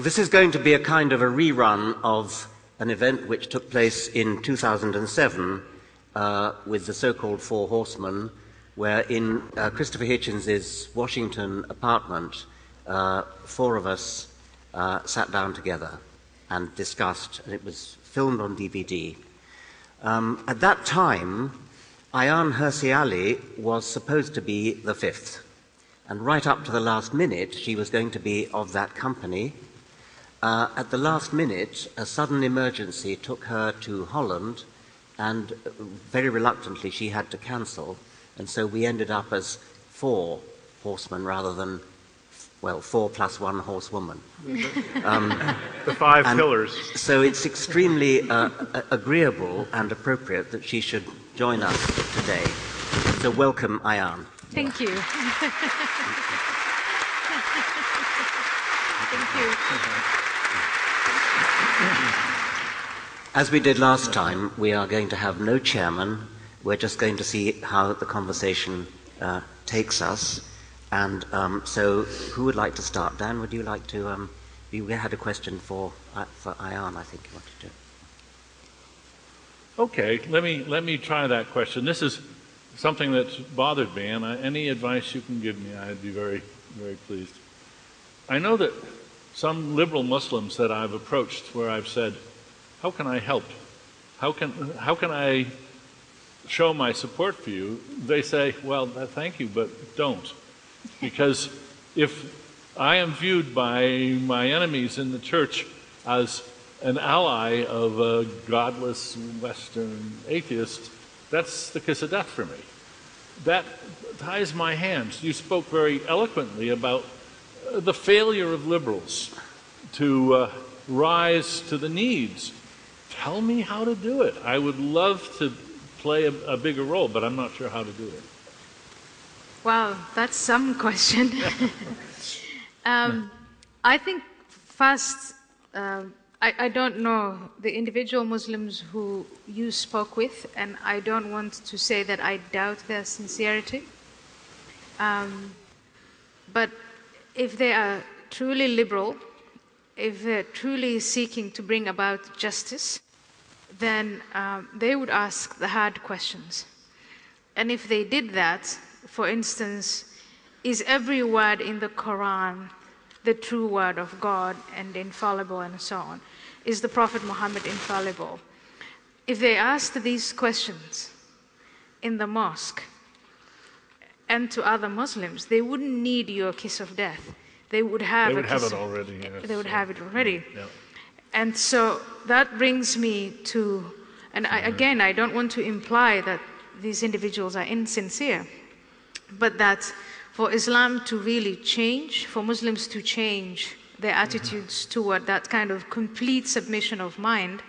This is going to be a kind of a rerun of an event which took place in 2007 with the so-called Four Horsemen, where in Christopher Hitchens' Washington apartment, four of us sat down together and discussed, and it was filmed on DVD. At that time, Ayaan Hirsi Ali was supposed to be the fifth, and right up to the last minute, she was going to be of that company. At the last minute, a sudden emergency took her to Holland, and very reluctantly she had to cancel, and so we ended up as four horsemen rather than, well, four plus one horsewoman. The five pillars. So it's extremely agreeable and appropriate that she should join us today. So welcome, Ayaan. Thank you. Thank you. As we did last time, we are going to have no chairman. We're just going to see how the conversation takes us. And so who would like to start? Dan, would you like to? You had a question for Ayaan, I think you wanted to. Okay, let me try that question. This is something that's bothered me, and any advice you can give me, I'd be very, very pleased. I know that some liberal Muslims that I've approached where I've said, how can I help? How can I show my support for you? They say, well, thank you, but don't. Because if I am viewed by my enemies in the church as an ally of a godless Western atheist, that's the kiss of death for me. That ties my hands. You spoke very eloquently about the failure of liberals to rise to the needs. Tell me how to do it. I would love to play a bigger role, but I'm not sure how to do it. Wow, that's some question. I think first, I don't know the individual Muslims who you spoke with, and I don't want to say that I doubt their sincerity. But if they are truly liberal, if they're truly seeking to bring about justice, then they would ask the hard questions. And if they did that, for instance, is every word in the Quran the true word of God and infallible and so on? Is the Prophet Muhammad infallible? If they asked these questions in the mosque and to other Muslims, they wouldn't need your kiss of death. They would have it already. Yes. They would have it already. Yeah. And so that brings me to, and again, I don't want to imply that these individuals are insincere, but that for Islam to really change, for Muslims to change their attitudes toward that kind of complete submission of mind,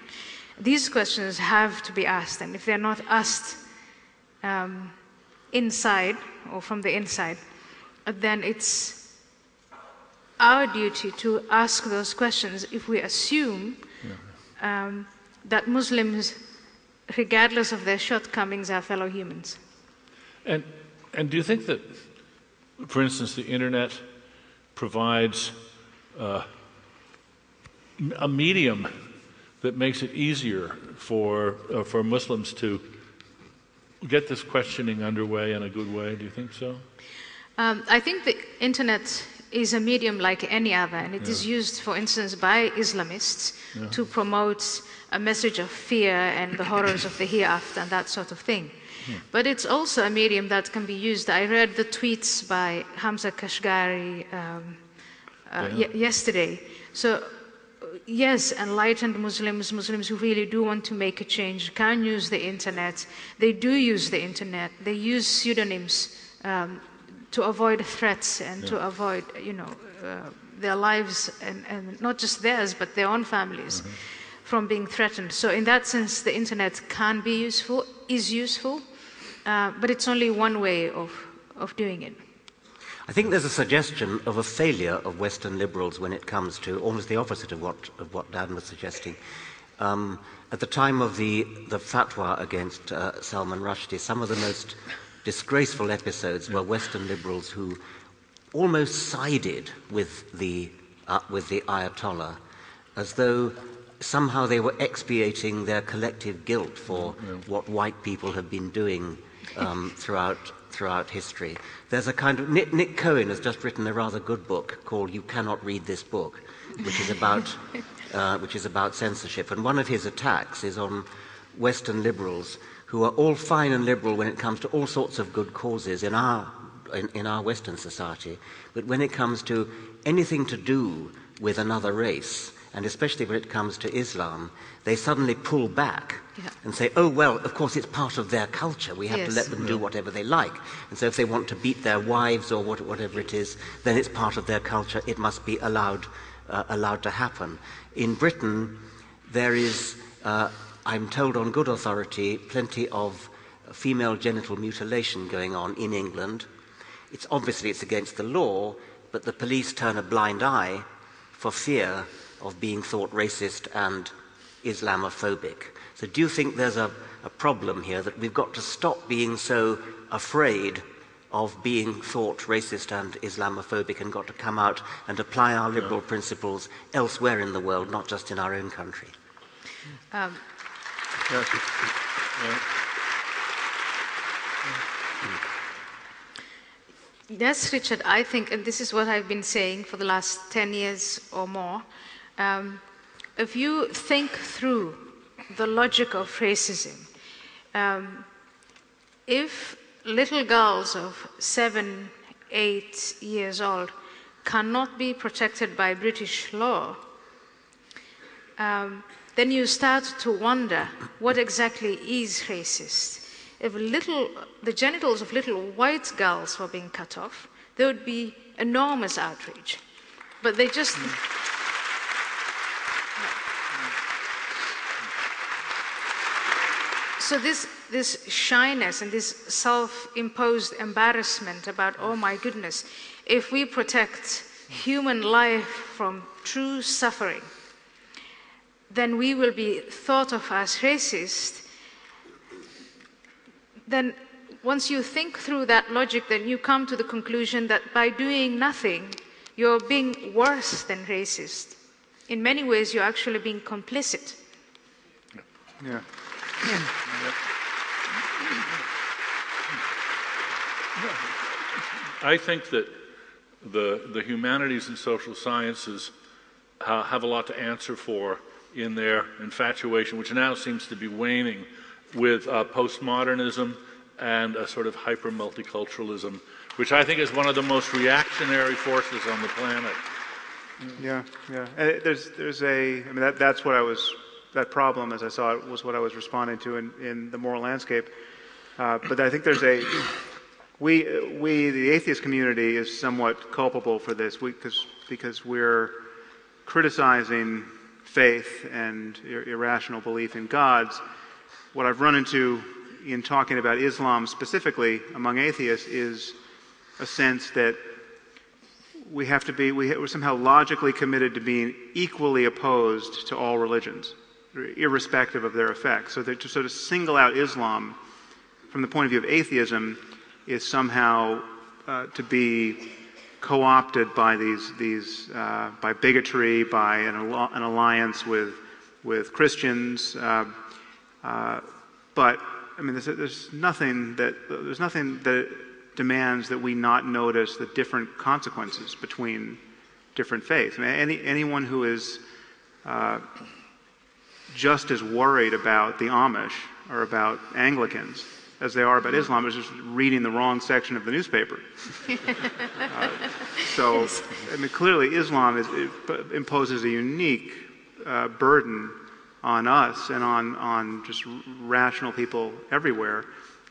these questions have to be asked. And if they're not asked inside or from the inside, then it's our duty to ask those questions if we assume that Muslims, regardless of their shortcomings, are fellow humans. And do you think that, for instance, the internet provides a medium that makes it easier for Muslims to get this questioning underway in a good way? Do you think so? I think the internet is a medium like any other, and it is used, for instance, by Islamists to promote a message of fear and the horrors of the hereafter and that sort of thing. But it's also a medium that can be used. I read the tweets by Hamza Kashgari yesterday. So, yes, enlightened Muslims, Muslims who really do want to make a change, can use the internet. They do use the internet. They use pseudonyms to avoid threats and to avoid, you know, their lives and not just theirs, but their own families. From being threatened. So in that sense, the internet can be useful, is useful, but it's only one way of doing it. I think there's a suggestion of a failure of Western liberals when it comes to almost the opposite of what Dan was suggesting. At the time of the fatwa against Salman Rushdie, some of the most disgraceful episodes were Western liberals who almost sided with the up with the Ayatollah, as though somehow they were expiating their collective guilt for what white people have been doing throughout history. There's a kind of... Nick Cohen has just written a rather good book called You Cannot Read This Book, which is about censorship. And one of his attacks is on Western liberals who are all fine and liberal when it comes to all sorts of good causes in our Western society. But when it comes to anything to do with another race, and especially when it comes to Islam, they suddenly pull back and say, oh, well, of course it's part of their culture. We have to let them do whatever they like. And so if they want to beat their wives or whatever it is, then it's part of their culture. It must be allowed to happen. In Britain, there is, I'm told on good authority, plenty of female genital mutilation going on in England. Obviously it's against the law, but the police turn a blind eye for fear of being thought racist and Islamophobic. So do you think there's a problem here that we've got to stop being so afraid of being thought racist and Islamophobic and got to come out and apply our liberal principles elsewhere in the world, not just in our own country? Yes, Richard, I think, and this is what I've been saying for the last 10 years or more, if you think through the logic of racism, if little girls of 7, 8 years old cannot be protected by British law, then you start to wonder what exactly is racist. If the genitals of little white girls were being cut off, there would be enormous outrage. But they just... So this shyness and this self-imposed embarrassment about, oh my goodness, if we protect human life from true suffering, then we will be thought of as racist. Then once you think through that logic, then you come to the conclusion that by doing nothing, you're being worse than racist. In many ways, you're actually being complicit. Yeah. I think that the humanities and social sciences have a lot to answer for in their infatuation, which now seems to be waning, with postmodernism and a sort of hyper-multiculturalism, which I think is one of the most reactionary forces on the planet. Yeah, yeah. And that's what I was... That problem, as I saw it, was what I was responding to in the moral landscape. But I think there's a... We, the atheist community, is somewhat culpable for this because we're criticizing faith and irrational belief in gods. What I've run into in talking about Islam specifically among atheists is a sense that we have to be... we're somehow logically committed to being equally opposed to all religions, irrespective of their effects. So to sort of single out Islam from the point of view of atheism is somehow to be co-opted by by bigotry, by an alliance with Christians. But I mean, there's nothing that demands that we not notice the different consequences between different faiths. I mean, anyone who is just as worried about the Amish or about Anglicans as they are about Islam is just reading the wrong section of the newspaper. So, I mean, clearly Islam imposes a unique burden on us and on just rational people everywhere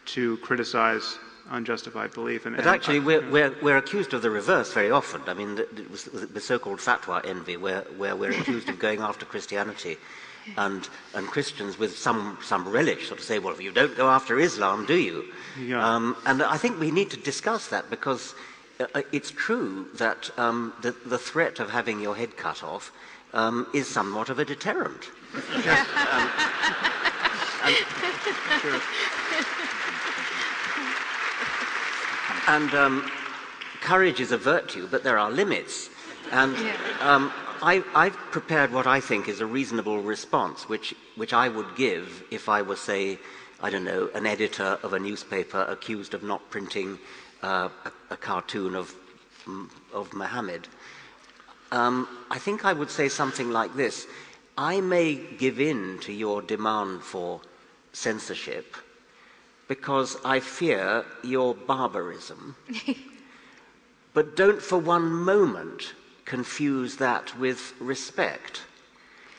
to criticize unjustified belief. But actually, we're accused of the reverse very often. I mean, the so-called fatwa envy, where we're accused of going after Christianity and Christians with some relish, sort of say, well, you don't go after Islam, do you? Yeah. And I think we need to discuss that, because it's true that the threat of having your head cut off is somewhat of a deterrent. Sure. And courage is a virtue, but there are limits. And I've prepared what I think is a reasonable response, which I would give if I were, say, I don't know, an editor of a newspaper accused of not printing a cartoon of Muhammad. I think I would say something like this. I may give in to your demand for censorship because I fear your barbarism, but don't for one moment confuse that with respect.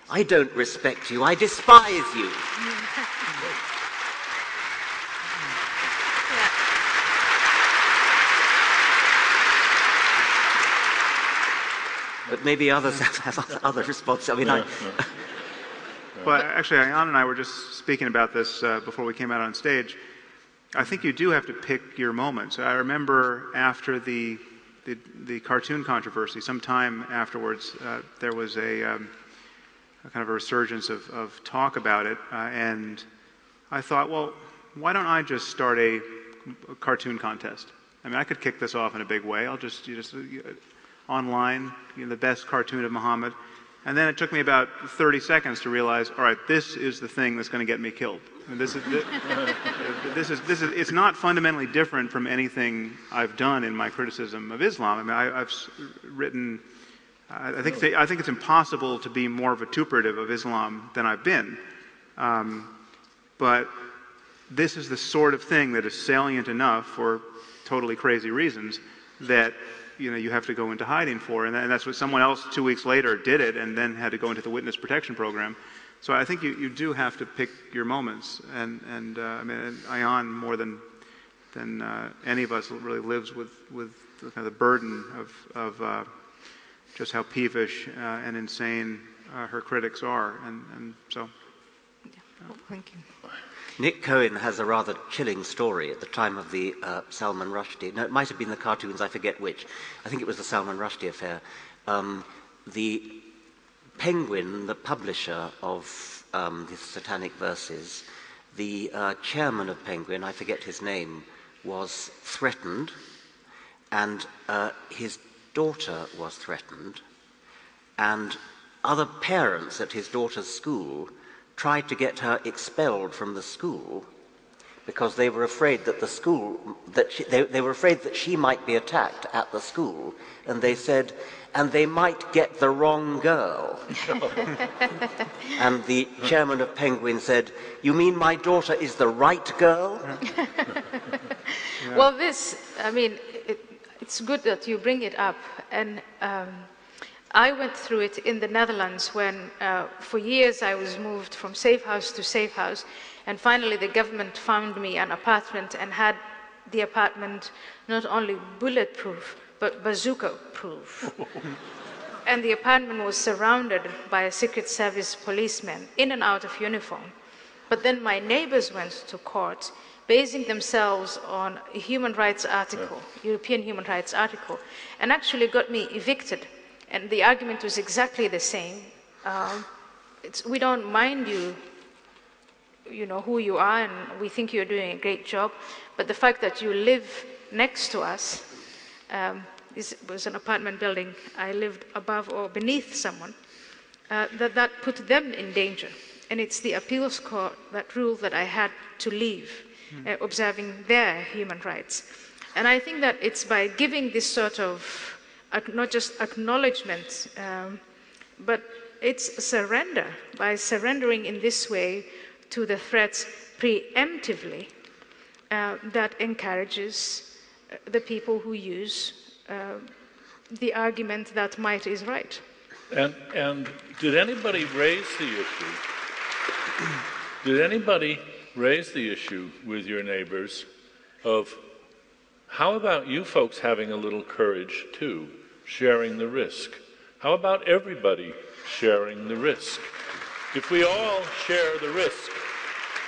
I don't respect you, I despise you. But maybe others have other responses. I mean, well, actually, Ayaan and I were just speaking about this before we came out on stage. I think you do have to pick your moments. I remember after the cartoon controversy, sometime afterwards, there was a kind of a resurgence of talk about it, and I thought, well, why don't I just start a cartoon contest? I mean, I could kick this off in a big way. I'll just online, you know, the best cartoon of Muhammad. And then it took me about 30 seconds to realize, all right, this is the thing that's going to get me killed. I mean, this is, it's not fundamentally different from anything I've done in my criticism of Islam. I mean, I've written, I think it's impossible to be more vituperative of Islam than I've been. But this is the sort of thing that is salient enough for totally crazy reasons that you have to go into hiding for, and that's what someone else 2 weeks later did it, and then had to go into the witness protection program. So I think you do have to pick your moments, and I mean, Ayaan more than any of us really lives with kind of the burden of just how peevish and insane her critics are, and so. Well, thank you. Nick Cohen has a rather chilling story at the time of the Salman Rushdie. No, it might have been the cartoons, I forget which. I think it was the Salman Rushdie affair. The Penguin, the publisher of the Satanic Verses, the chairman of Penguin, I forget his name, was threatened, and his daughter was threatened, and other parents at his daughter's school tried to get her expelled from the school because they were afraid that the school, they were afraid that she might be attacked at the school, and they said, and they might get the wrong girl. And the chairman of Penguin said, you mean my daughter is the right girl? Well, this, I mean, it's good that you bring it up, and I went through it in the Netherlands when, for years, I was moved from safe house to safe house, and finally the government found me an apartment and had the apartment not only bulletproof, but bazooka-proof. And the apartment was surrounded by a Secret Service policeman in and out of uniform. But then my neighbors went to court, basing themselves on a human rights article, European human rights article, and actually got me evicted. And the argument was exactly the same. We don't mind you, you know, who you are, and we think you're doing a great job, but the fact that you live next to us, this was an apartment building, I lived above or beneath someone, that put them in danger. And it's the appeals court that ruled that I had to leave, observing their human rights. And I think that it's by giving this sort of not just acknowledgement, but it's surrender. By surrendering in this way to the threats preemptively, that encourages the people who use the argument that might is right. And did anybody raise the issue? Did anybody raise the issue with your neighbors of, how about you folks having a little courage too? Sharing the risk. How about everybody sharing the risk? If we all share the risk,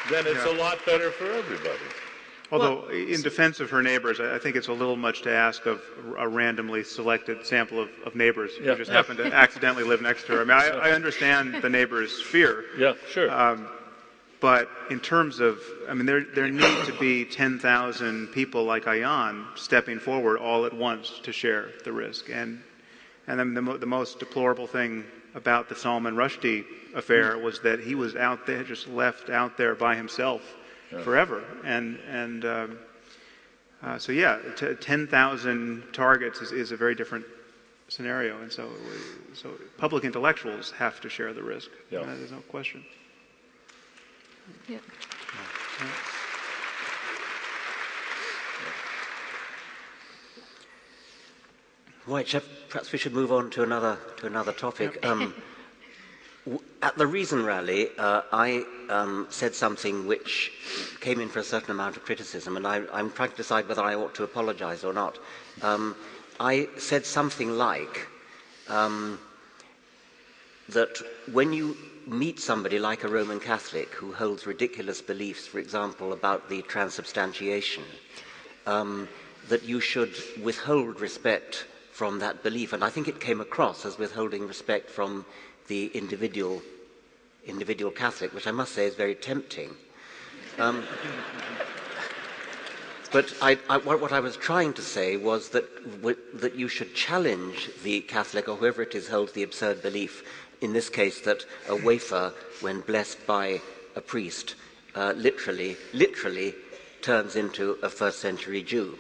then it's a lot better for everybody. Although, in defense of her neighbors, I think it's a little much to ask of a randomly selected sample of neighbors who just happen to accidentally live next to her. I mean, I understand the neighbor's fear. Yeah, sure. But in terms of, I mean, there need to be 10,000 people like Ayaan stepping forward all at once to share the risk. And And then the most deplorable thing about the Salman Rushdie affair was that he was out there, just left out there by himself forever. So yeah, 10,000 targets is a very different scenario. And so public intellectuals have to share the risk. Yeah. There's no question. Yeah. Yeah. Right, Jeff, perhaps we should move on to another topic. At the Reason Rally, I said something which came in for a certain amount of criticism, and I'm trying to decide whether I ought to apologize or not. I said something like that when you meet somebody like a Roman Catholic who holds ridiculous beliefs, for example, about the transubstantiation, that you should withhold respect from that belief, and I think it came across as withholding respect from the individual Catholic, which I must say is very tempting. But what I was trying to say was that you should challenge the Catholic, or whoever it is holds the absurd belief, in this case that a wafer, when blessed by a priest, literally turns into a first-century Jew.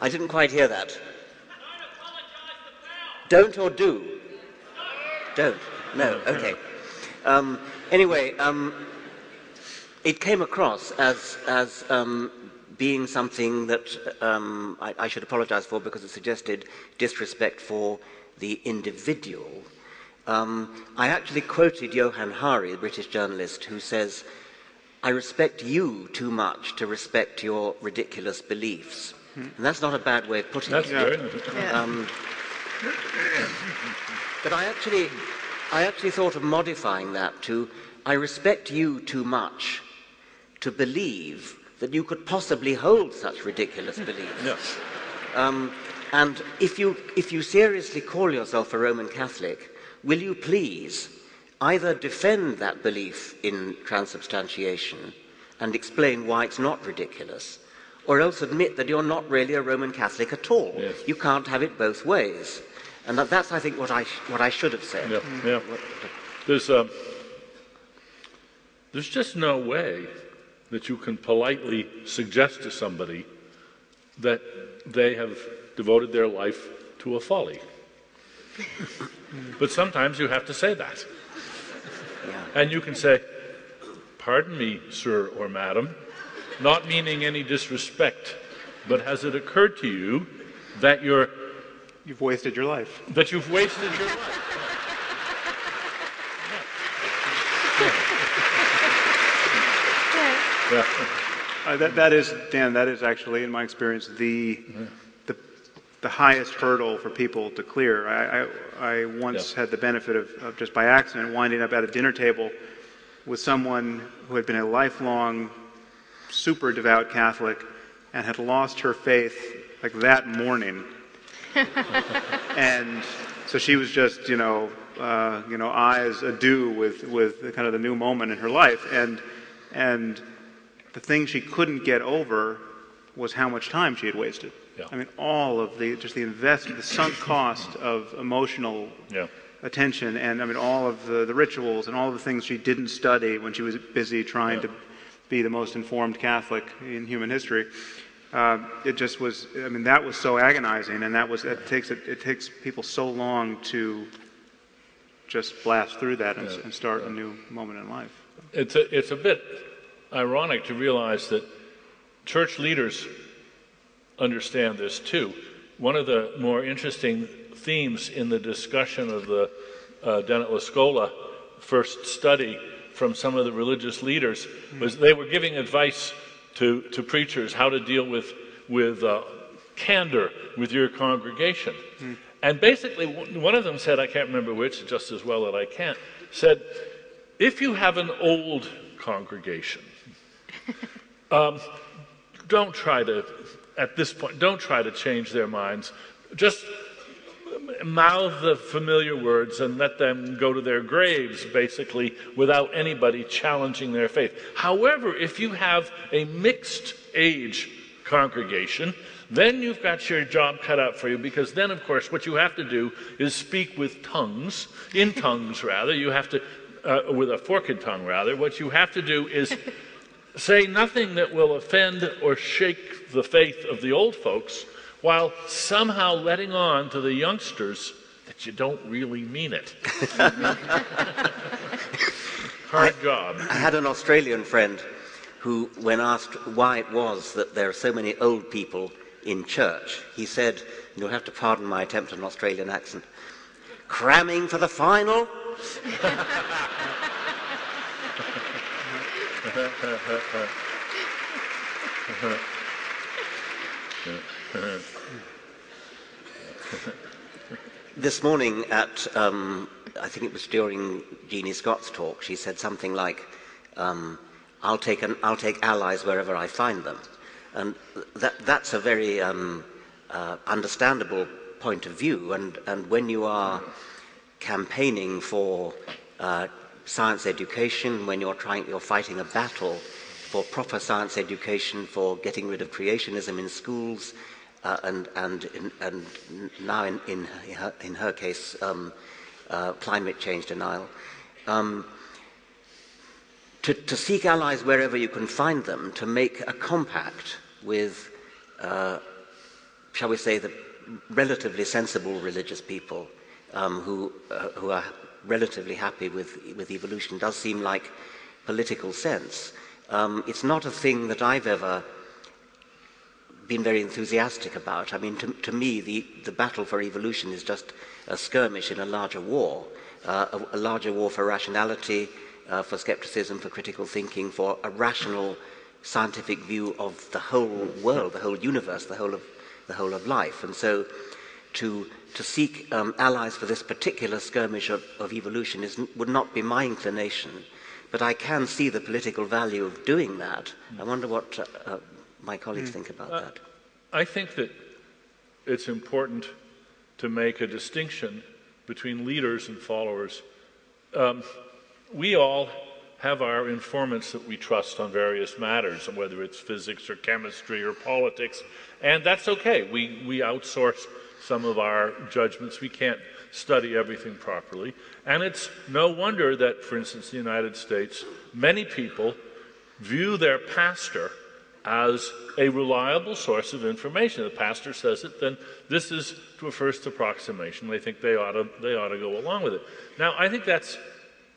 I didn't quite hear that. Don't or do? Don't. No, okay. Anyway, it came across as being something that I should apologize for, because it suggested disrespect for the individual. I actually quoted Johan Hari, the British journalist, who says, "I respect you too much to respect your ridiculous beliefs." And that's not a bad way of putting it. That's good. But I actually thought of modifying that to, "I respect you too much to believe that you could possibly hold such ridiculous beliefs." Yes. And if you seriously call yourself a Roman Catholic, will you please either defend that belief in transubstantiation and explain why it's not ridiculous, or else admit that you're not really a Roman Catholic at all. Yes. You can't have it both ways. And that's, I think, what I should have said. Yeah. Yeah. There's just no way that you can politely suggest to somebody that they have devoted their life to a folly. But sometimes you have to say that. Yeah. And you can say, "Pardon me, sir or madam, not meaning any disrespect, but has it occurred to you that you've wasted your life?" That you've wasted your life. Yeah. Yeah. That is actually, in my experience, the highest hurdle for people to clear. I once had the benefit of just by accident winding up at a dinner table with someone who had been a lifelong super devout Catholic and had lost her faith like that morning. And so she was just, eyes ado with kind of the new moment in her life. And the thing she couldn't get over was how much time she had wasted. Yeah. I mean, all of the investment, the sunk cost of emotional attention, and I mean, all of the rituals and all of the things she didn't study when she was busy trying to be the most informed Catholic in human history. It just was. I mean, that was so agonizing, and it takes people so long to just blast through that and start a new moment in life. It's a bit ironic to realize that church leaders understand this too. One of the more interesting themes in the discussion of the Dennett La Scola first study from some of the religious leaders was they were giving advice to preachers how to deal with candor with your congregation. Mm. And basically one of them said, I can't remember which, just as well that I can't, said, if you have an old congregation, at this point, don't try to change their minds. Just mouth the familiar words and let them go to their graves, basically, without anybody challenging their faith. However, if you have a mixed age congregation, then you've got your job cut out for you, because then, of course, what you have to do is speak with tongues, in tongues rather, you have to, with a forked tongue rather, what you have to do is say nothing that will offend or shake the faith of the old folks, while somehow letting on to the youngsters that you don't really mean it. Hard job. I had an Australian friend who, when asked why it was that there are so many old people in church, he said, you'll have to pardon my attempt at an Australian accent, cramming for the final? This morning at, I think it was during Jeannie Scott's talk, she said something like, I'll take allies wherever I find them. And that's a very understandable point of view. And when you are campaigning for science education, when you're fighting a battle for proper science education, for getting rid of creationism in schools, and now in her case, climate change denial, to seek allies wherever you can find them, to make a compact with, shall we say, the relatively sensible religious people who are relatively happy with evolution, does seem like political sense. It's not a thing that I've ever been very enthusiastic about. I mean, to me, the battle for evolution is just a skirmish in a larger war for rationality, for skepticism, for critical thinking, for a rational scientific view of the whole world, the whole universe, the whole of life. And so to seek allies for this particular skirmish of evolution would not be my inclination, but I can see the political value of doing that. I wonder what my colleagues think about that. I think that it's important to make a distinction between leaders and followers. We all have our informants that we trust on various matters, whether it's physics or chemistry or politics, and that's okay. We outsource some of our judgments. We can't study everything properly. And it's no wonder that, for instance, the United States, many people view their pastor as a reliable source of information. The pastor says it, then this is to a first approximation. They think they ought to go along with it. Now, I think that's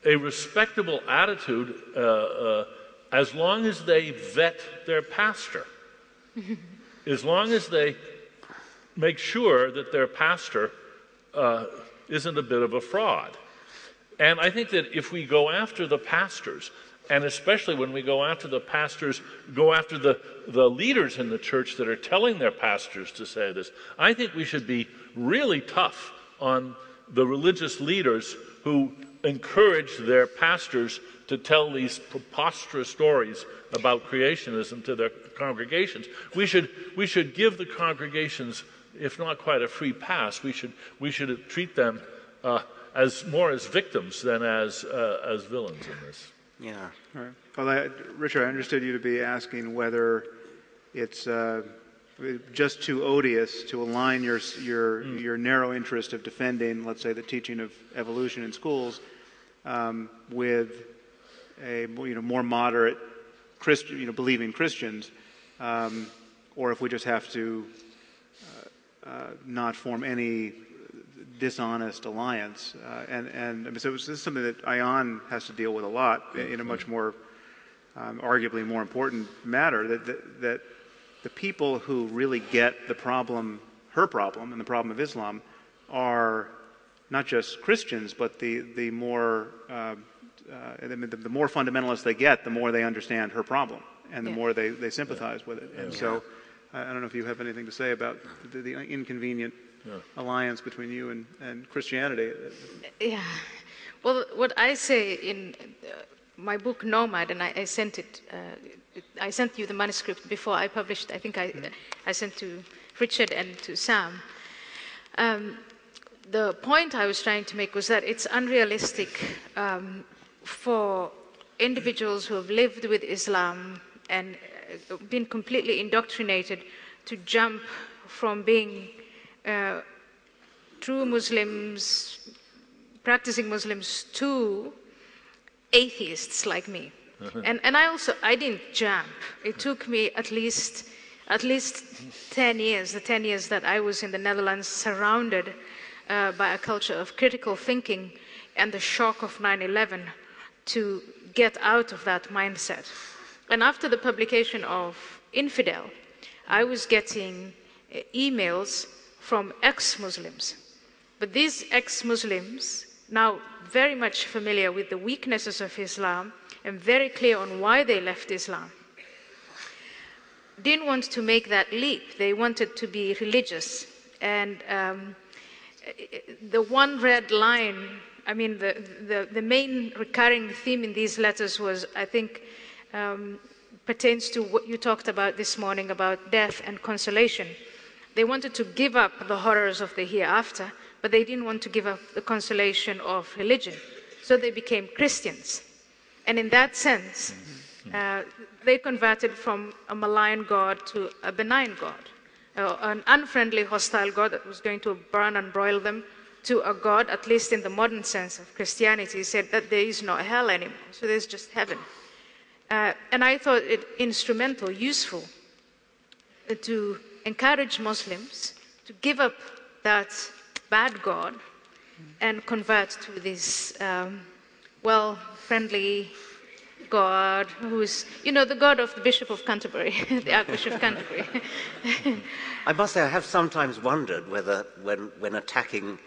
a respectable attitude as long as they vet their pastor, as long as they make sure that their pastor isn't a bit of a fraud. And I think that if we go after the pastors, and especially when we go after the pastors, go after the leaders in the church that are telling their pastors to say this, I think we should be really tough on the religious leaders who encourage their pastors to tell these preposterous stories about creationism to their congregations. We should give the congregations, if not quite a free pass, we should treat them more as victims than as villains in this. Yeah. All right. Well, Richard, I understood you to be asking whether it's just too odious to align your narrow interest of defending, let's say, the teaching of evolution in schools with a more moderate Christian, believing Christians, or if we just have to not form any dishonest alliance. And I mean, so this is something that Ayaan has to deal with a lot in a much more, arguably more important matter, that the people who really get the problem, her problem, and the problem of Islam are not just Christians, but the more the more fundamentalist they get, the more they understand her problem, and the more they sympathize with it. And so I don't know if you have anything to say about the inconvenient alliance between you and Christianity. Yeah. Well, what I say in my book Nomad, and I sent it, I sent you the manuscript before I published. I think I sent to Richard and to Sam. The point I was trying to make was that it's unrealistic for individuals who have lived with Islam and been completely indoctrinated to jump from being true Muslims, practicing Muslims, to atheists like me. And I didn't jump. It took me at least 10 years, the 10 years that I was in the Netherlands surrounded by a culture of critical thinking and the shock of 9/11 to get out of that mindset. And after the publication of Infidel, I was getting emails from ex-Muslims. But these ex-Muslims, now very much familiar with the weaknesses of Islam and very clear on why they left Islam, didn't want to make that leap. They wanted to be religious. And the one red line, I mean, the main recurring theme in these letters was, I think, pertains to what you talked about this morning about death and consolation. They wanted to give up the horrors of the hereafter, but they didn't want to give up the consolation of religion. So they became Christians. And in that sense, they converted from a malign God to a benign God, an unfriendly, hostile God that was going to burn and broil them, to a God, at least in the modern sense of Christianity, said that there is no hell anymore, so there's just heaven. And I thought it instrumental, useful, to encourage Muslims to give up that bad God and convert to this, well, friendly God who is, you know, the God of the Bishop of Canterbury, the Archbishop of Canterbury. I must say I have sometimes wondered whether, when attacking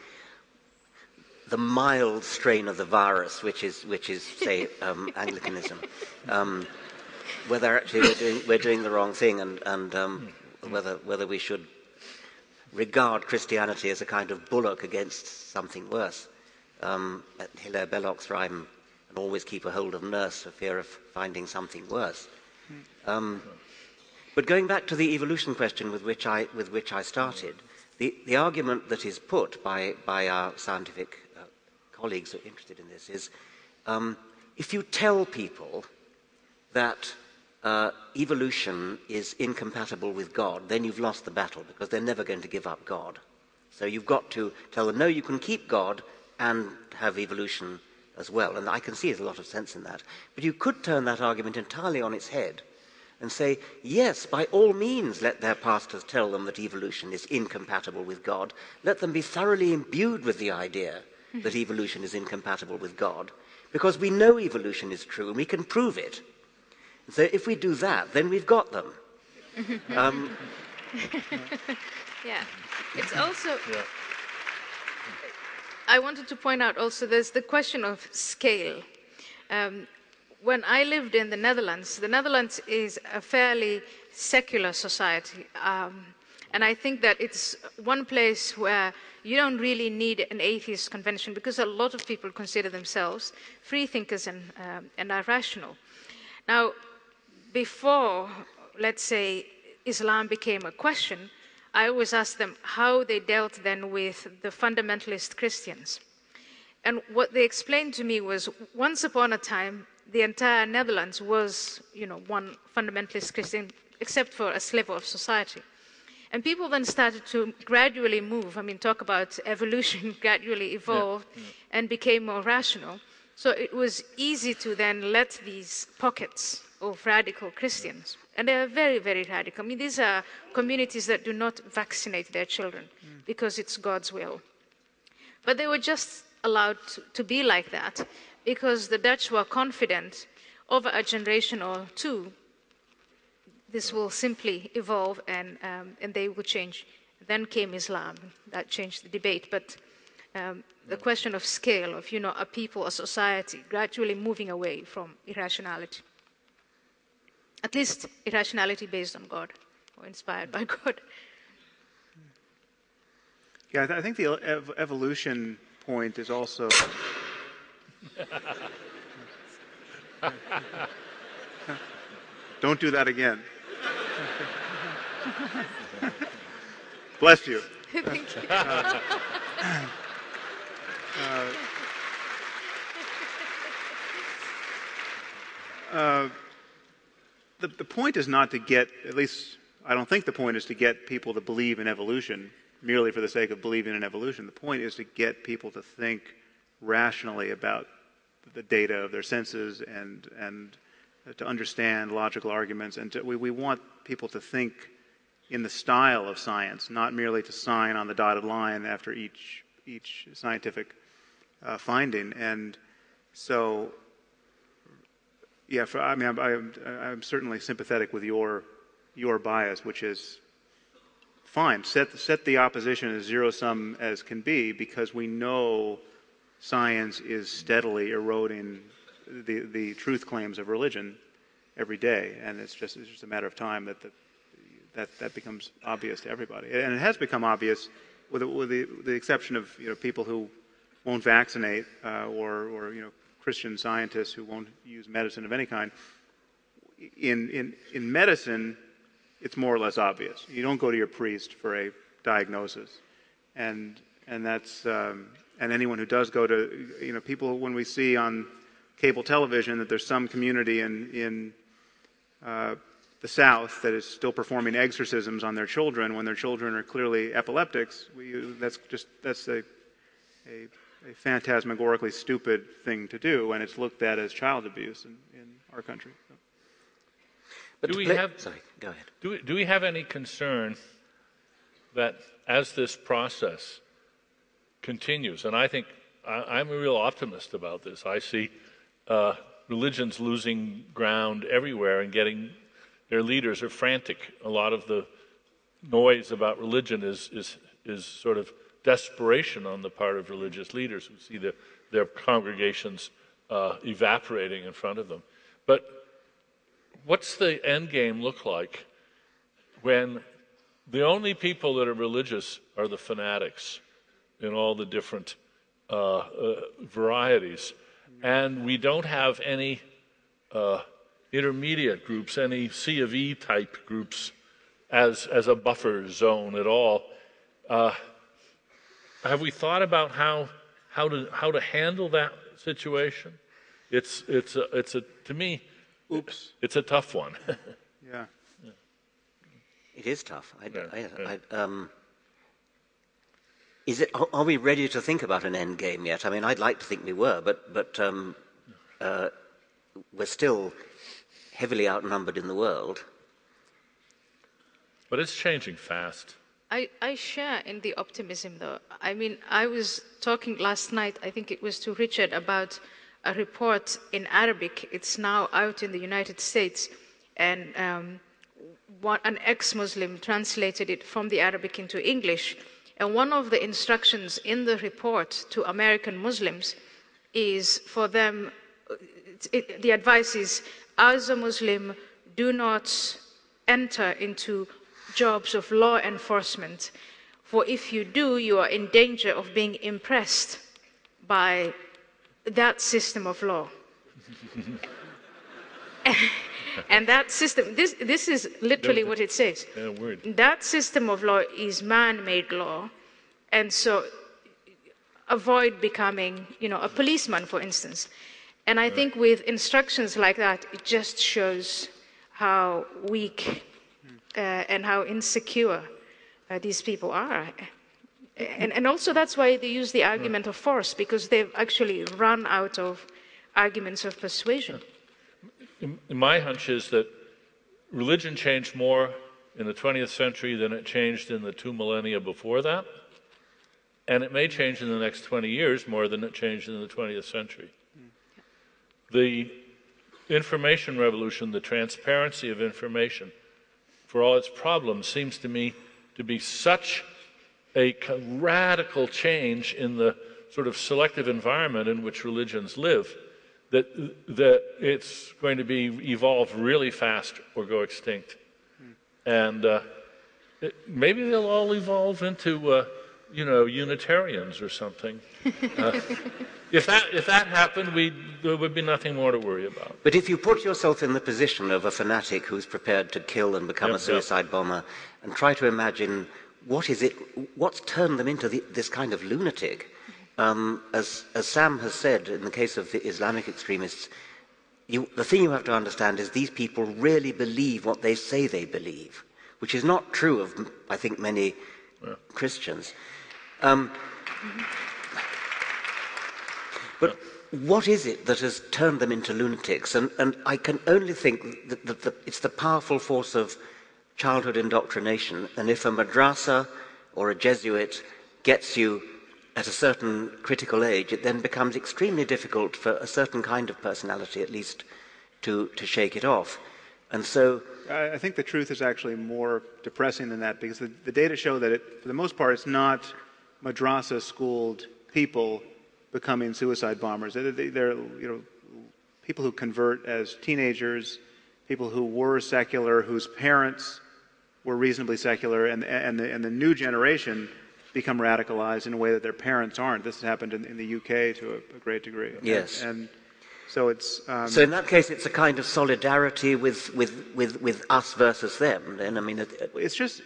the mild strain of the virus, which is say, Anglicanism, whether actually we're doing the wrong thing, and whether we should regard Christianity as a kind of bulwark against something worse. Hilaire Belloc's rhyme, "And always keep a hold of nurse for fear of finding something worse." But going back to the evolution question with which I started, the argument that is put by our scientific colleagues who are interested in this is, if you tell people that evolution is incompatible with God, then you've lost the battle, because they're never going to give up God. So you've got to tell them, no, you can keep God and have evolution as well. And I can see there's a lot of sense in that. But you could turn that argument entirely on its head and say, yes, by all means, let their pastors tell them that evolution is incompatible with God. Let them be thoroughly imbued with the idea that evolution is incompatible with God, because we know evolution is true and we can prove it. So if we do that, then we've got them. Yeah. It's also... Yeah. I wanted to point out also there's the question of scale. When I lived in the Netherlands is a fairly secular society. And I think that it's one place where you don't really need an atheist convention, because a lot of people consider themselves free thinkers and are rational. Now, before, let's say, Islam became a question, I always asked them how they dealt then with the fundamentalist Christians. And what they explained to me was, once upon a time, the entire Netherlands was, you know, one fundamentalist Christian, except for a sliver of society. And people then started to gradually move, I mean, talk about evolution, gradually evolved and became more rational. So it was easy to then let these pockets of radical Christians, and they are very, very radical. I mean, these are communities that do not vaccinate their children because it's God's will. But they were just allowed to be like that because the Dutch were confident over a generation or two, this will simply evolve and they will change. Then came Islam. That changed the debate. But the question of scale, of, you know, a people, a society, gradually moving away from irrationality. At least irrationality based on God, or inspired by God. Yeah, I think the evolution point is also... Don't do that again. Bless you. Thank you. the point is not to get, at least I don't think the point is to get people to believe in evolution merely for the sake of believing in evolution. The point is to get people to think rationally about the data of their senses and to understand logical arguments. And to, we want people to think in the style of science, not merely to sign on the dotted line after each scientific finding. And so, yeah, I'm certainly sympathetic with your bias, which is fine. Set the opposition as zero-sum as can be, because we know science is steadily eroding the truth claims of religion every day, and it's just a matter of time that that becomes obvious to everybody. And it has become obvious, with the exception of people who won't vaccinate or Christian scientists who won't use medicine of any kind. In medicine, it's more or less obvious. You don't go to your priest for a diagnosis, and that's. And anyone who does go to, people, when we see on cable television that there's some community in the South that is still performing exorcisms on their children when their children are clearly epileptics, that's a phantasmagorically stupid thing to do, and it's looked at as child abuse in our country. So. But sorry, go ahead. Do we have any concern that as this process continues, and I think I'm a real optimist about this. I see religions losing ground everywhere and getting, their leaders are frantic. A lot of the noise about religion is sort of desperation on the part of religious leaders who see their congregations evaporating in front of them. But what's the end game look like when the only people that are religious are the fanatics in all the different varieties, and we don't have any intermediate groups, any C of E type groups as a buffer zone at all? Have we thought about how to handle that situation? It's a to me, oops, it's a tough one. Yeah. Yeah, it is tough. Is it? Are we ready to think about an end game yet? I mean, I'd like to think we were, but we're still heavily outnumbered in the world. But it's changing fast. I share in the optimism, though. I mean, I was talking last night, I think it was to Richard, about a report in Arabic. It's now out in the United States, and an ex-Muslim translated it from the Arabic into English. And one of the instructions in the report to American Muslims is for them, the advice is, as a Muslim, do not enter into jobs of law enforcement, for if you do, you are in danger of being impressed by that system of law. And that system, this is literally what it says. That system of law is man-made law, and so avoid becoming, a policeman, for instance. And I think with instructions like that, it just shows how weak and how insecure these people are. And also that's why they use the argument of force, because they've actually run out of arguments of persuasion. My hunch is that religion changed more in the 20th century than it changed in the 2 millennia before that, and it may change in the next 20 years more than it changed in the 20th century. The information revolution, the transparency of information, for all its problems, seems to me to be such a radical change in the sort of selective environment in which religions live that it's going to be evolve really fast or go extinct. And maybe they'll all evolve into, Unitarians or something. If that happened, there would be nothing more to worry about. But if you put yourself in the position of a fanatic who's prepared to kill and become a suicide bomber, and try to imagine what's turned them into this kind of lunatic. As Sam has said, in the case of the Islamic extremists, the thing you have to understand is these people really believe what they say they believe, which is not true of, I think, many Christians. But what is it that has turned them into lunatics? And I can only think that it's the powerful force of childhood indoctrination. And if a madrasa or a Jesuit gets you at a certain critical age, it then becomes extremely difficult for a certain kind of personality, at least, to shake it off. And so I think the truth is actually more depressing than that, because the data show that, for the most part, it's not madrasa-schooled people becoming suicide bombers. They're people who convert as teenagers, people who were secular, whose parents were reasonably secular, and the new generation become radicalized in a way that their parents aren't. This has happened in the UK to a great degree. Yes. And so it's... so in that case, it's a kind of solidarity with us versus them, then? I mean... It's just...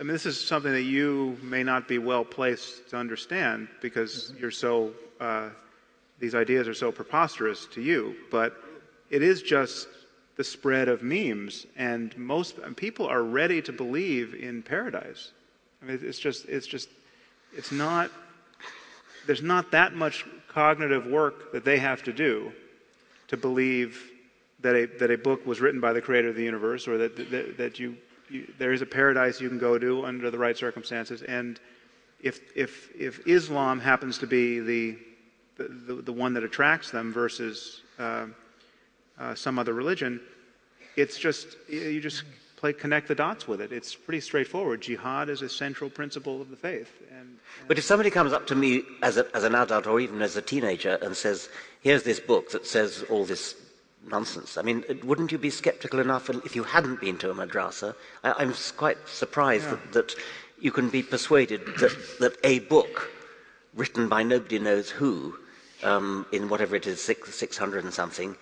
I mean, this is something that you may not be well-placed to understand, because you're so... these ideas are so preposterous to you, but it is just the spread of memes, and most people are ready to believe in paradise. I mean, it's not, there's not that much cognitive work that they have to do to believe that a book was written by the creator of the universe, or that there is a paradise you can go to under the right circumstances. And if Islam happens to be the one that attracts them versus some other religion, it's just, you just connect the dots with it. It's pretty straightforward. Jihad is a central principle of the faith. But if somebody comes up to me as an adult or even as a teenager and says, here's this book that says all this nonsense, I mean, wouldn't you be skeptical enough if you hadn't been to a madrasa? I'm quite surprised that you can be persuaded that a book written by nobody knows who, in whatever it is, 600 and something,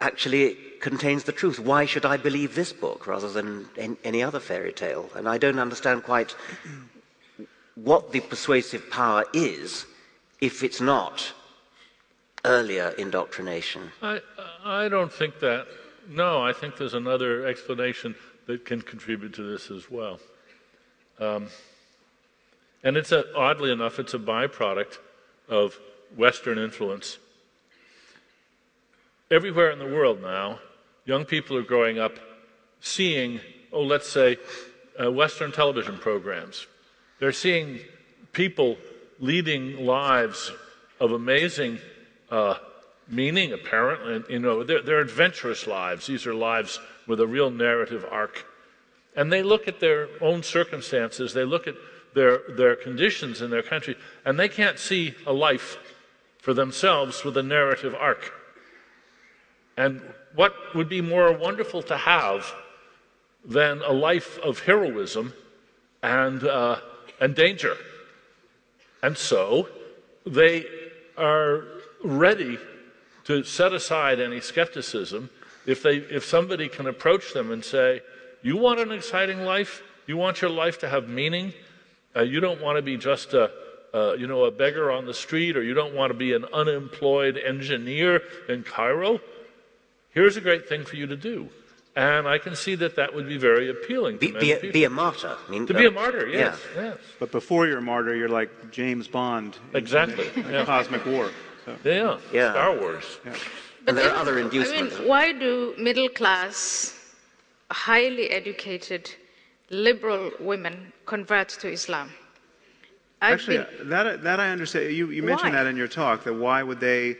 actually contains the truth. Why should I believe this book rather than any other fairy tale? And I don't understand quite what the persuasive power is if it's not earlier indoctrination. I don't think that. No, I think there's another explanation that can contribute to this as well. And it's oddly enough, it's a byproduct of Western influence. Everywhere in the world now, young people are growing up seeing, let's say, Western television programs. They're seeing people leading lives of amazing meaning, apparently. They're adventurous lives. These are lives with a real narrative arc. And they look at their own circumstances. They look at their conditions in their country, and they can't see a life for themselves with a narrative arc. And what would be more wonderful to have than a life of heroism and danger? And so they are ready to set aside any skepticism if somebody can approach them and say, you want an exciting life? You want your life to have meaning? You don't want to be just a beggar on the street, or you don't want to be an unemployed engineer in Cairo? Here's a great thing for you to do. And I can see that would be very appealing to many people. Be a martyr. I mean, to be a martyr, yes. But before you're a martyr, you're like James Bond. Exactly. Cosmic War. So. Yeah. Star Wars. Yeah. And there are other inducements. I mean, why do middle-class, highly educated, liberal women convert to Islam? Actually, that I understand. You mentioned that in your talk, that why would they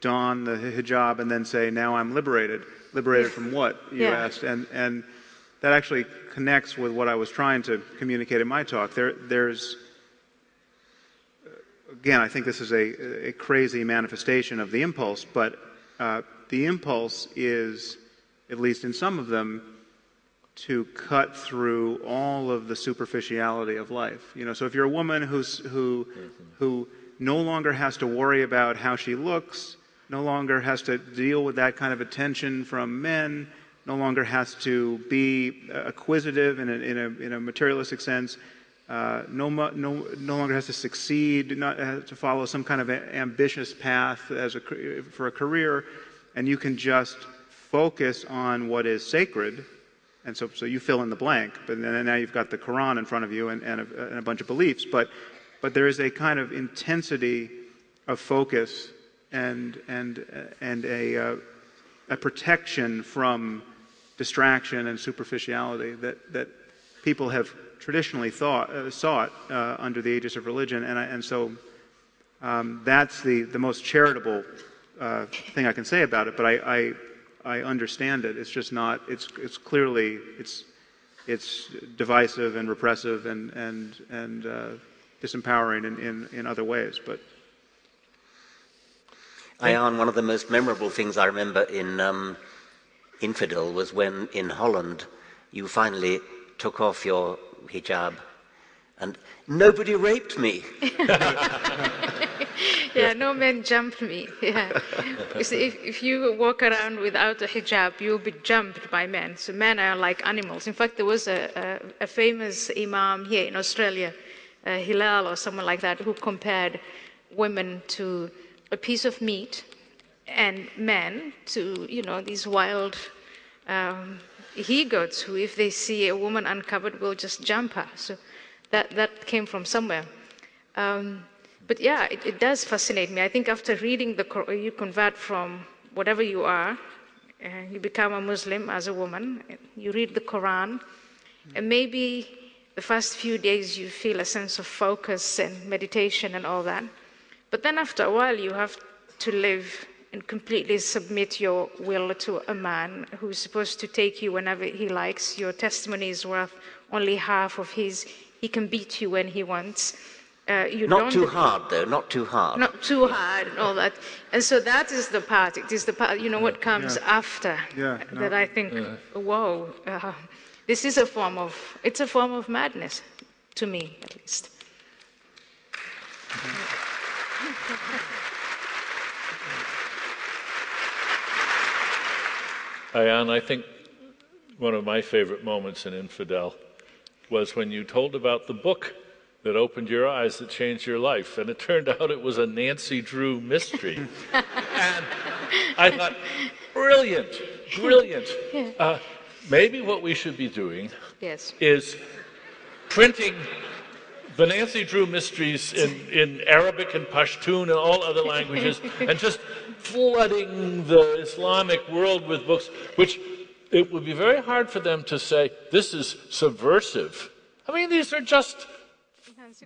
don the hijab and then say, now I'm liberated. Liberated from what, you asked. And that actually connects with what I was trying to communicate in my talk. There's, again, I think this is a crazy manifestation of the impulse, but the impulse is, at least in some of them, to cut through all of the superficiality of life. So if you're a woman who no longer has to worry about how she looks, no longer has to deal with that kind of attention from men, no longer has to be acquisitive in a materialistic sense, no longer has to succeed, not has to follow some kind of ambitious path as for a career, and you can just focus on what is sacred. And so you fill in the blank, but then now you've got the Quran in front of you and a bunch of beliefs. But there is a kind of intensity of focus and a protection from distraction and superficiality that people have traditionally sought under the aegis of religion. And so that's the most charitable thing I can say about it. But I understand it. It's just not. It's clearly divisive and repressive and disempowering in other ways. But Ayaan, one of the most memorable things I remember in Infidel was when in Holland you finally took off your hijab, and nobody raped me. Yeah, no man jumped me. Yeah. You see, if you walk around without a hijab, you'll be jumped by men. So men are like animals. In fact, there was a famous imam here in Australia, Hillel or someone like that, who compared women to a piece of meat and men to, you know, these wild he-goats who, if they see a woman uncovered, will just jump her. So that came from somewhere. But yeah, it does fascinate me. I think after reading the Quran, you convert from whatever you are, you become a Muslim as a woman, you read the Quran, and maybe the first few days you feel a sense of focus and meditation and all that. But then after a while, you have to live and completely submit your will to a man who's supposed to take you whenever he likes. Your testimony is worth only half of his. He can beat you when he wants. Not too hard, and all that. And so that is the part, what comes after. Yeah, no, that I think, whoa, this is it's a form of madness, to me at least. Ayaan, I think one of my favorite moments in Infidel was when you told about the book that opened your eyes, that changed your life. And it turned out it was a Nancy Drew mystery. And I thought, brilliant, brilliant. Maybe what we should be doing is printing the Nancy Drew mysteries in Arabic and Pashtun and all other languages, and just flooding the Islamic world with books, which it would be very hard for them to say, this is subversive. I mean, these are just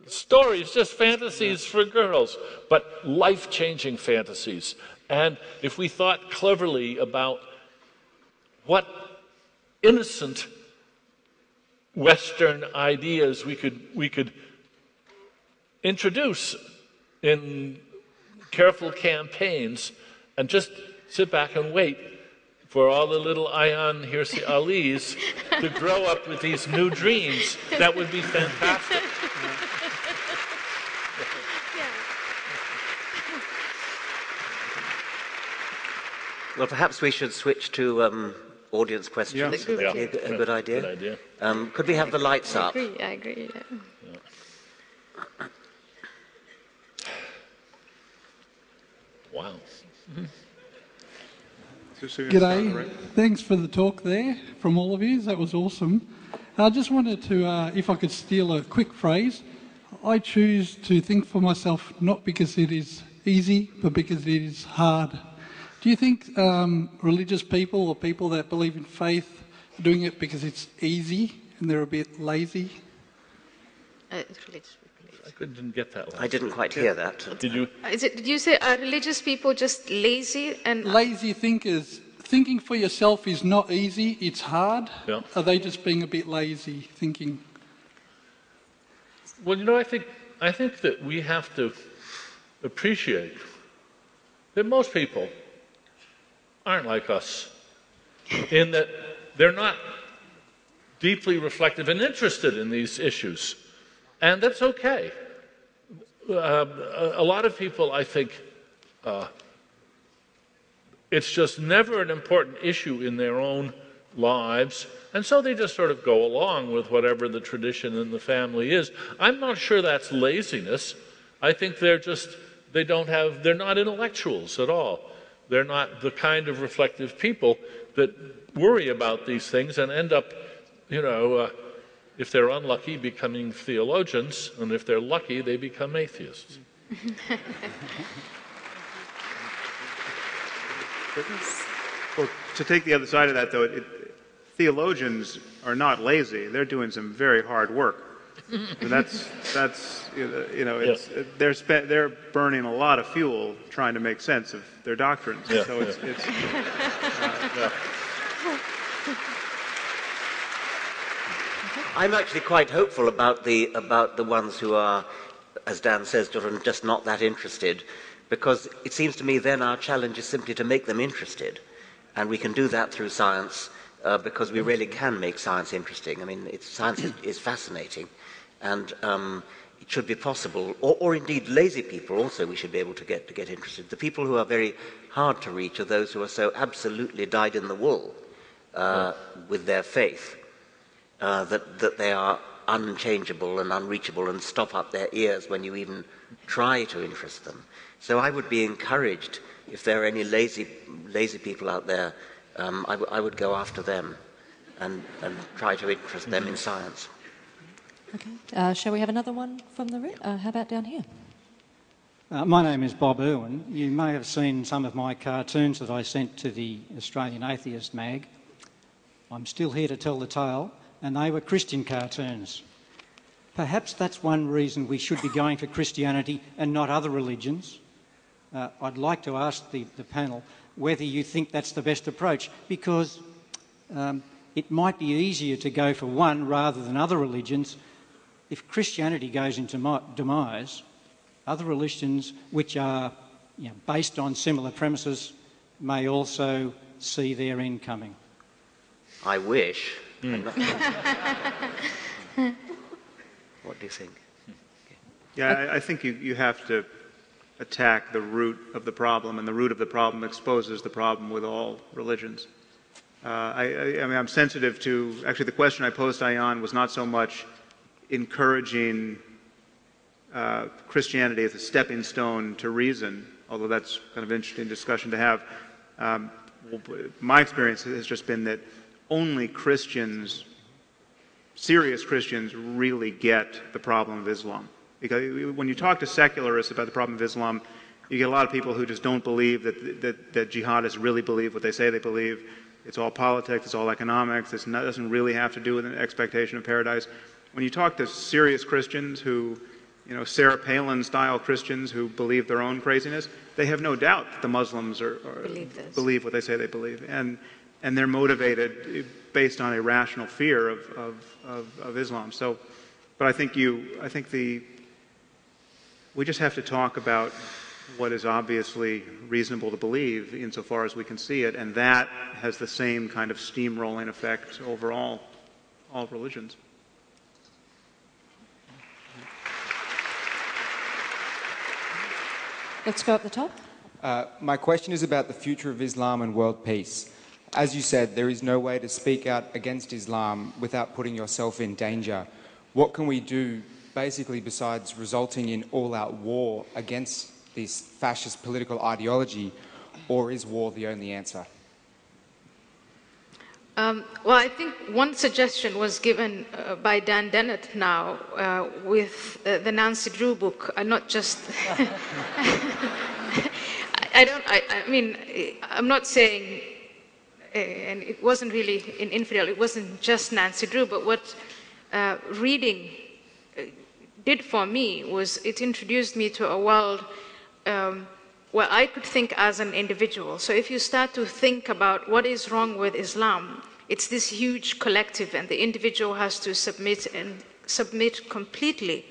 stories, just fantasies for girls, but life-changing fantasies. And if we thought cleverly about what innocent Western ideas we could introduce in careful campaigns, and just sit back and wait for all the little Ayaan Hirsi Alis to grow up with these new dreams, that would be fantastic. Well, perhaps we should switch to audience questions. Yeah. Yeah. A good idea. Good idea. Could we have the lights up? I agree. Yeah. Yeah. Wow. G'day. Right? Thanks for the talk there from all of you. That was awesome. I just wanted to, if I could steal a quick phrase, I choose to think for myself not because it is easy, but because it is hard. Do you think religious people or people that believe in faith are doing it because it's easy and they're a bit lazy? I didn't get that. I didn't quite hear that. Did you? Did you say are religious people just lazy and lazy thinkers? Thinking for yourself is not easy; it's hard. Yeah. Are they just being a bit lazy thinking? Well, you know, I think that we have to appreciate that most people aren't like us, in that they're not deeply reflective and interested in these issues. And that's okay. A lot of people, I think, it's just never an important issue in their own lives, and so they just sort of go along with whatever the tradition in the family is. I'm not sure that's laziness. I think they're just, they're not intellectuals at all. They're not the kind of reflective people that worry about these things and end up, you know, if they're unlucky, becoming theologians, and if they're lucky, they become atheists. Well, to take the other side of that, though, theologians are not lazy. They're doing some very hard work. And that's you know, it's, yes. they're burning a lot of fuel trying to make sense of their doctrines. Yeah, so it's, yeah. It's yeah. I'm actually quite hopeful about the ones who are, as Dan says, just not that interested, because it seems to me then our challenge is simply to make them interested, and we can do that through science. Because we really can make science interesting. I mean, science is fascinating, and it should be possible, or indeed lazy people also we should be able to get interested. The people who are very hard to reach are those who are so absolutely dyed in the wool with their faith that they are unchangeable and unreachable and stop up their ears when you even try to interest them. So I would be encouraged, if there are any lazy people out there, I would go after them and try to interest them in science. Okay. Shall we have another one from the room? How about down here? My name is Bob Irwin. You may have seen some of my cartoons that I sent to the Australian Atheist Mag. I'm still here to tell the tale, and they were Christian cartoons. Perhaps that's one reason we should be going for Christianity and not other religions. I'd like to ask the panel whether you think that's the best approach, because it might be easier to go for one rather than other religions. If Christianity goes into demise, other religions which are based on similar premises may also see their end coming. I wish. What do you think? Yeah, I think you have to attack the root of the problem, and the root of the problem exposes the problem with all religions. I mean, I'm sensitive to, actually the question I posed to Ayaan was not so much encouraging Christianity as a stepping stone to reason, although that's kind of an interesting discussion to have. My experience has just been that only Christians, serious Christians, really get the problem of Islam. Because when you talk to secularists about the problem of Islam, you get a lot of people who just don't believe that jihadists really believe what they say they believe. It's all politics, it's all economics, it doesn't really have to do with an expectation of paradise. When you talk to serious Christians who, Sarah Palin-style Christians who believe their own craziness, they have no doubt that the Muslims believe what they say they believe. And they're motivated based on a rational fear of Islam. So, but we just have to talk about what is obviously reasonable to believe insofar as we can see it, and that has the same kind of steamrolling effect over all religions. Let's go up the top. My question is about the future of Islam and world peace. As you said, there is no way to speak out against Islam without putting yourself in danger. What can we do, basically, besides resulting in all-out war against this fascist political ideology, or is war the only answer? Well, I think one suggestion was given by Dan Dennett now with the Nancy Drew book, not just... I mean, I'm not saying, and it wasn't really in Infidel, it wasn't just Nancy Drew, but what reading did for me was it introduced me to a world where I could think as an individual. So if you start to think about what is wrong with Islam, it's this huge collective and the individual has to submit completely.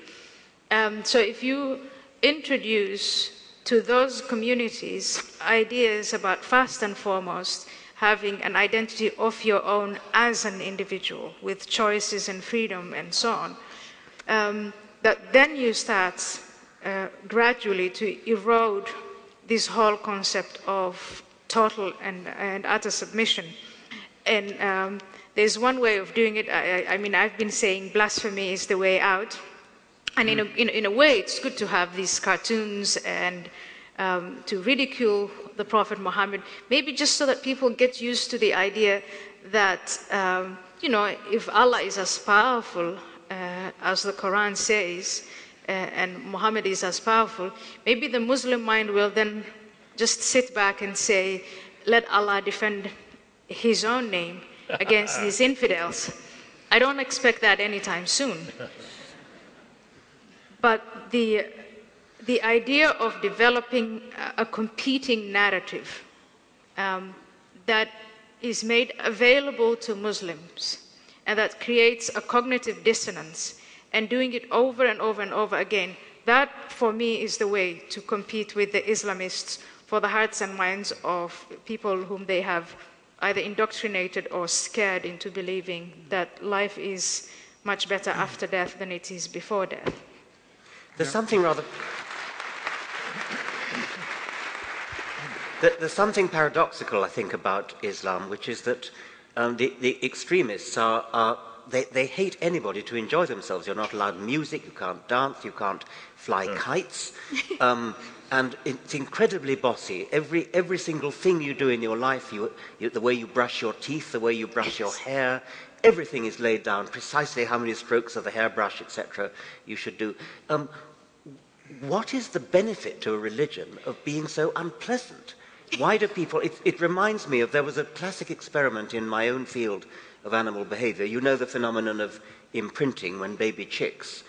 So if you introduce to those communities ideas about first and foremost having an identity of your own as an individual with choices and freedom and so on, that then you start gradually to erode this whole concept of total and utter submission. And there's one way of doing it. I mean, I've been saying blasphemy is the way out. And in a way, it's good to have these cartoons and to ridicule the Prophet Muhammad, maybe just so that people get used to the idea that, you know, if Allah is as powerful as the Quran says, and Muhammad is as powerful, maybe the Muslim mind will then just sit back and say, let Allah defend his own name against these infidels. I don't expect that anytime soon. But the idea of developing a competing narrative that is made available to Muslims and that creates a cognitive dissonance, and doing it over and over and over again, that for me is the way to compete with the Islamists for the hearts and minds of people whom they have either indoctrinated or scared into believing that life is much better after death than it is before death. There's something rather... There's something paradoxical, I think, about Islam, which is that the extremists are they hate anybody to enjoy themselves. You're not allowed music, you can't dance, you can't fly kites. And it's incredibly bossy. Every single thing you do in your life, the way you brush your teeth, the way you brush your hair, everything is laid down, precisely how many strokes of the hairbrush, etc. you should do. What is the benefit to a religion of being so unpleasant? Why do people... It reminds me of... There was a classic experiment in my own field of animal behavior. You know the phenomenon of imprinting when baby chicks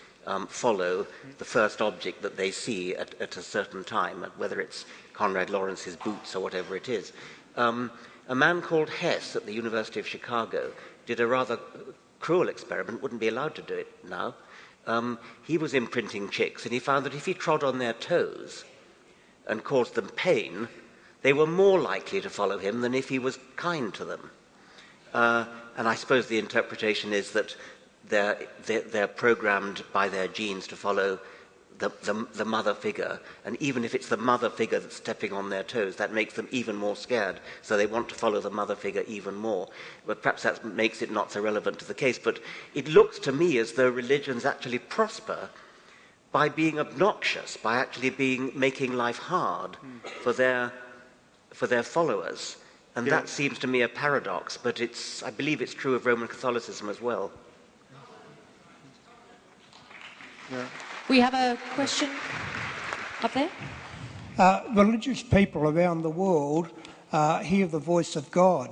follow the first object that they see at a certain time, whether it's Conrad Lawrence's boots or whatever it is. A man called Hess at the University of Chicago did a rather cruel experiment, wouldn't be allowed to do it now. He was imprinting chicks, and he found that if he trod on their toes and caused them pain, they were more likely to follow him than if he was kind to them. And I suppose the interpretation is that they're programmed by their genes to follow the mother figure, and even if it's the mother figure that's stepping on their toes, that makes them even more scared, so they want to follow the mother figure even more. But perhaps that makes it not so relevant to the case, but it looks to me as though religions actually prosper by being obnoxious, by actually making life hard for their followers. And that seems to me a paradox, but I believe it's true of Roman Catholicism as well. Yeah. We have a question up there. Religious people around the world hear the voice of God.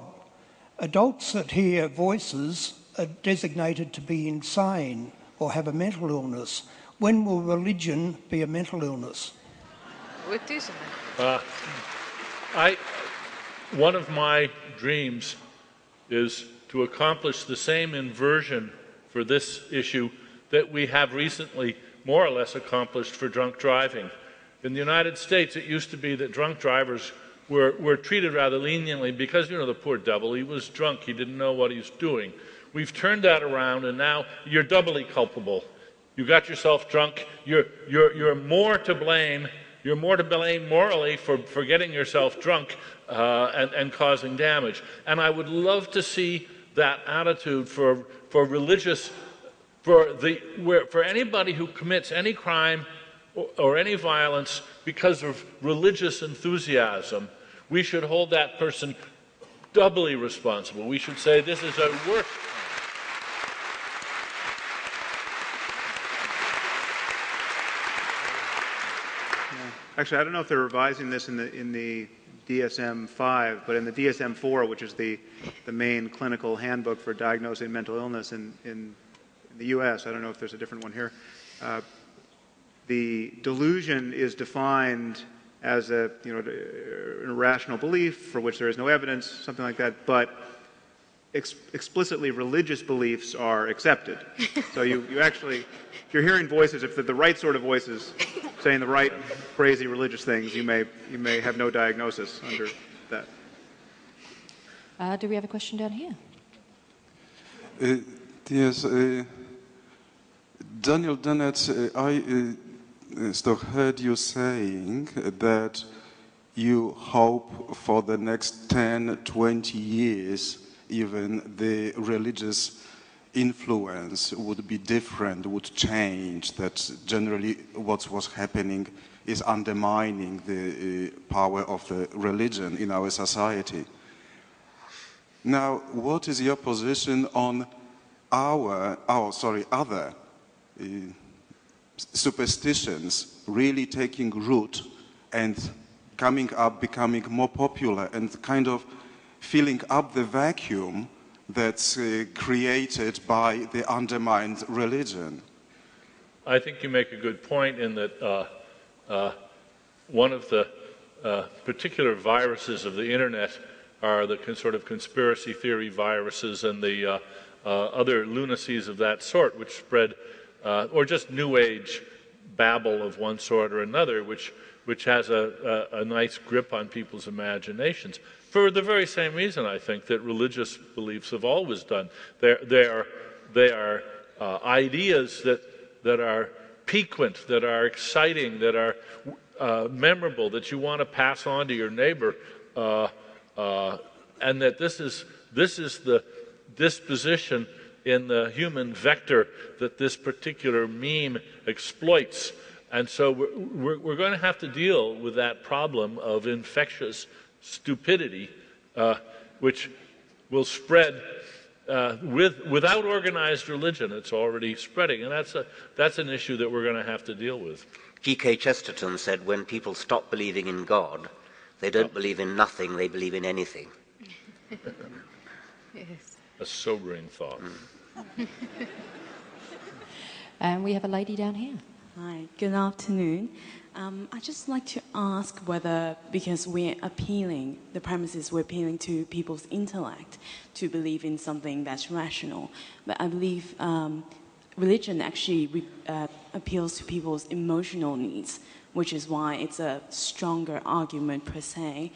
Adults that hear voices are designated to be insane or have a mental illness. When will religion be a mental illness? What is it? One of my dreams is to accomplish the same inversion for this issue that we have recently more or less accomplished for drunk driving. In the United States, it used to be that drunk drivers were treated rather leniently because, you know, the poor devil, he was drunk, he didn't know what he was doing. We've turned that around, and now you're doubly culpable. You got yourself drunk, you're more to blame. You're more to blame morally for getting yourself drunk and causing damage. And I would love to see that attitude for religious, for anybody who commits any crime or any violence because of religious enthusiasm. We should hold that person doubly responsible. We should say this is a worse. Actually, I don't know if they're revising this in the DSM 5, but in the DSM 4, which is the main clinical handbook for diagnosing mental illness in the U.S., I don't know if there's a different one here. The delusion is defined as an irrational belief for which there is no evidence, something like that, but explicitly religious beliefs are accepted. So you actually, if you're hearing voices, if they're the right sort of voices saying the right crazy religious things, you may have no diagnosis under that. Do we have a question down here? Yes. Daniel Dennett, I heard you saying that you hope for the next 10, 20 years even the religious influence would be different, would change, that generally what was happening is undermining the power of the religion in our society. Now, what is your position on other superstitions really taking root and coming up, becoming more popular and kind of filling up the vacuum that's created by the undermined religion? I think you make a good point in that one of the particular viruses of the internet are the sort of conspiracy theory viruses and the other lunacies of that sort, which spread, or just New Age babble of one sort or another, which has a nice grip on people's imaginations. For the very same reason, I think, that religious beliefs have always done. They are ideas that are piquant, that are exciting, that are memorable, that you want to pass on to your neighbor, and that this is the disposition in the human vector that this particular meme exploits. And so we're going to have to deal with that problem of infectious stupidity, which will spread without organized religion. It's already spreading, and that's an issue that we're going to have to deal with. G.K. Chesterton said, when people stop believing in God, they don't believe in nothing, they believe in anything. Yes. A sobering thought. Mm. And we have a lady down here. Hi, good afternoon. I'd just like to ask whether, because the premises we're appealing to people's intellect to believe in something that's rational, but I believe religion actually appeals to people's emotional needs, which is why it's a stronger argument per se,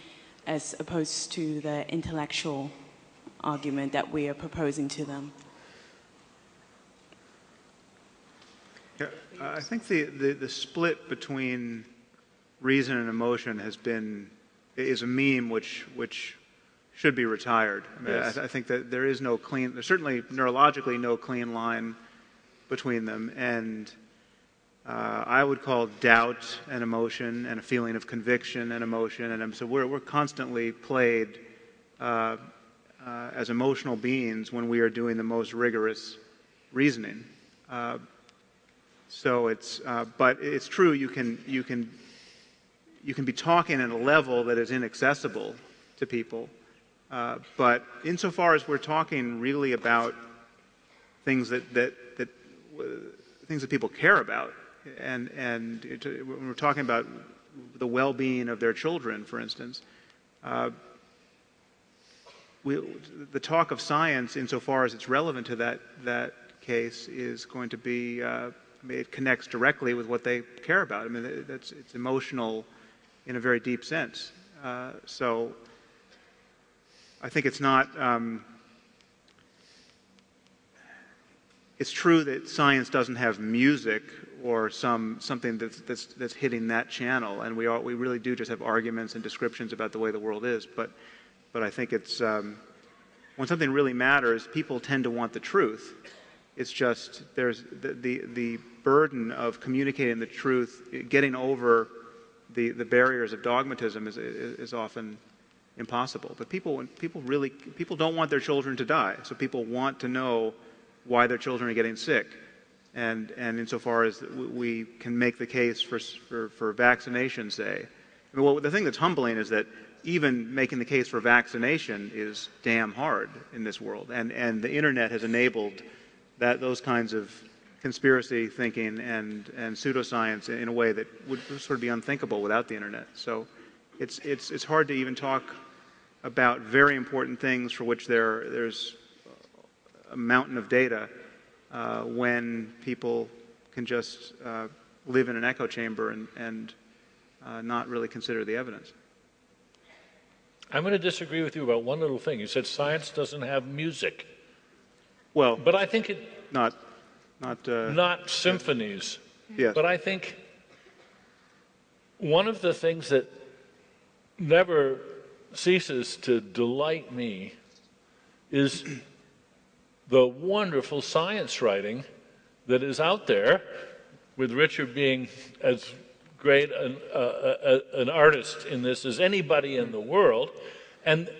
as opposed to the intellectual argument that we are proposing to them. Yeah, I think the split between reason and emotion is a meme which should be retired. I mean, yes. I think that there is no clean, there's certainly neurologically no clean line between them, and I would call doubt an emotion and a feeling of conviction an emotion, and so we're constantly played as emotional beings when we are doing the most rigorous reasoning. So it's, but it's true you can be talking at a level that is inaccessible to people, but insofar as we're talking really about things that people care about, and when we're talking about the well-being of their children, for instance, the talk of science, insofar as it's relevant to that case, is going to be. I mean, it connects directly with what they care about. I mean, it's emotional in a very deep sense. So I think it's not... it's true that science doesn't have music or something that's hitting that channel, and we really do just have arguments and descriptions about the way the world is, but I think it's... when something really matters, people tend to want the truth. It's just there's the burden of communicating the truth, getting over the barriers of dogmatism is often impossible. But people don't want their children to die, so people want to know why their children are getting sick, and insofar as we can make the case for vaccination, say, I mean, well, the thing that's humbling is that even making the case for vaccination is damn hard in this world, and the internet has enabled those kinds of conspiracy thinking and pseudoscience in a way that would sort of be unthinkable without the internet. So it's hard to even talk about very important things for which there's a mountain of data when people can just live in an echo chamber and not really consider the evidence. I'm going to disagree with you about one little thing. You said science doesn't have music. Well, but I think it not symphonies. Yes. But I think one of the things that never ceases to delight me is the wonderful science writing that is out there, with Richard being as great an artist in this as anybody in the world. And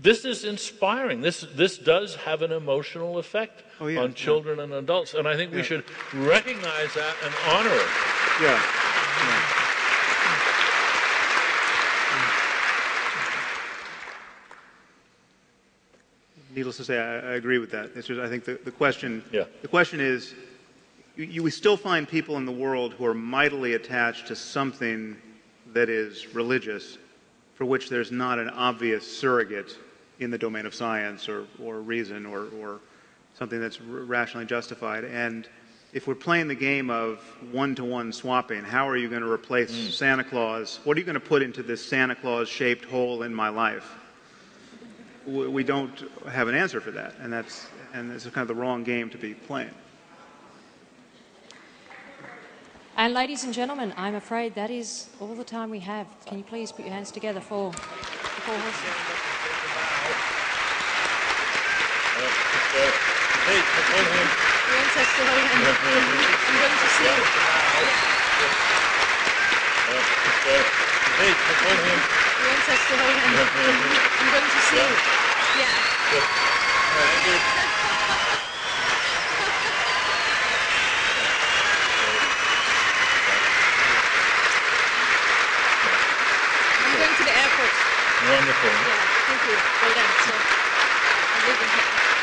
this is inspiring. This does have an emotional effect on children and adults. And I think we should recognize that and honor it. Needless to say, I agree with that. It's just, I think the question is, we still find people in the world who are mightily attached to something that is religious, for which there's not an obvious surrogate in the domain of science or reason or something that's rationally justified. And if we're playing the game of one-to-one swapping, how are you going to replace Santa Claus? What are you going to put into this Santa Claus-shaped hole in my life? We don't have an answer for that, and that's kind of the wrong game to be playing. And ladies and gentlemen, I'm afraid that is all the time we have. Can you please put your hands together for the Four Horsemen. Wonderful. Yeah, thank you. Well done. So, I'm leaving here.